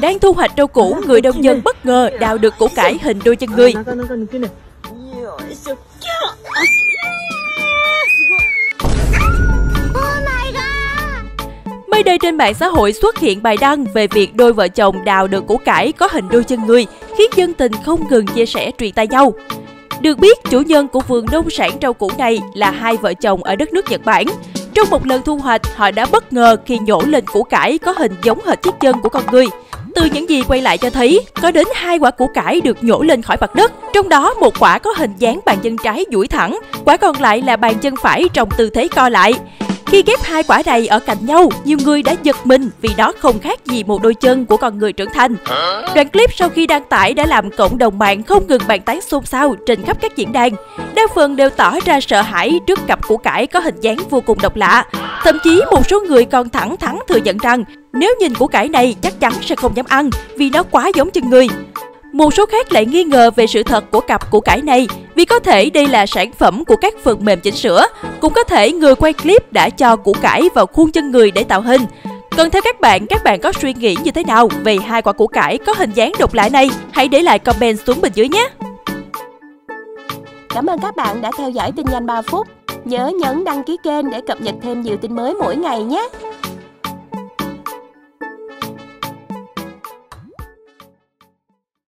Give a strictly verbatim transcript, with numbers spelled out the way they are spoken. Đang thu hoạch rau củ, người nông dân bất ngờ đào được củ cải hình đôi chân người. Mới đây trên mạng xã hội xuất hiện bài đăng về việc đôi vợ chồng đào được củ cải có hình đôi chân người, khiến dân tình không ngừng chia sẻ truyền tai nhau. Được biết, chủ nhân của vườn nông sản rau củ này là hai vợ chồng ở đất nước Nhật Bản. Trong một lần thu hoạch, họ đã bất ngờ khi nhổ lên củ cải có hình giống hệt chiếc chân của con người. Từ những gì quay lại cho thấy, có đến hai quả củ cải được nhổ lên khỏi mặt đất, trong đó một quả có hình dáng bàn chân trái duỗi thẳng, quả còn lại là bàn chân phải trong tư thế co lại. Khi ghép hai quả này ở cạnh nhau, nhiều người đã giật mình vì đó không khác gì một đôi chân của con người trưởng thành. Đoạn clip sau khi đăng tải đã làm cộng đồng mạng không ngừng bàn tán xôn xao trên khắp các diễn đàn. Đa phần đều tỏ ra sợ hãi trước cặp củ cải có hình dáng vô cùng độc lạ. Thậm chí một số người còn thẳng thắn thừa nhận rằng nếu nhìn củ cải này chắc chắn sẽ không dám ăn vì nó quá giống chân người. Một số khác lại nghi ngờ về sự thật của cặp củ cải này vì có thể đây là sản phẩm của các phần mềm chỉnh sửa, cũng có thể người quay clip đã cho củ cải vào khuôn chân người để tạo hình. Còn theo các bạn, các bạn có suy nghĩ như thế nào về hai quả củ cải có hình dáng độc lạ này? Hãy để lại comment xuống bên dưới nhé! Cảm ơn các bạn đã theo dõi tin nhanh ba phút. Nhớ nhấn đăng ký kênh để cập nhật thêm nhiều tin mới mỗi ngày nhé!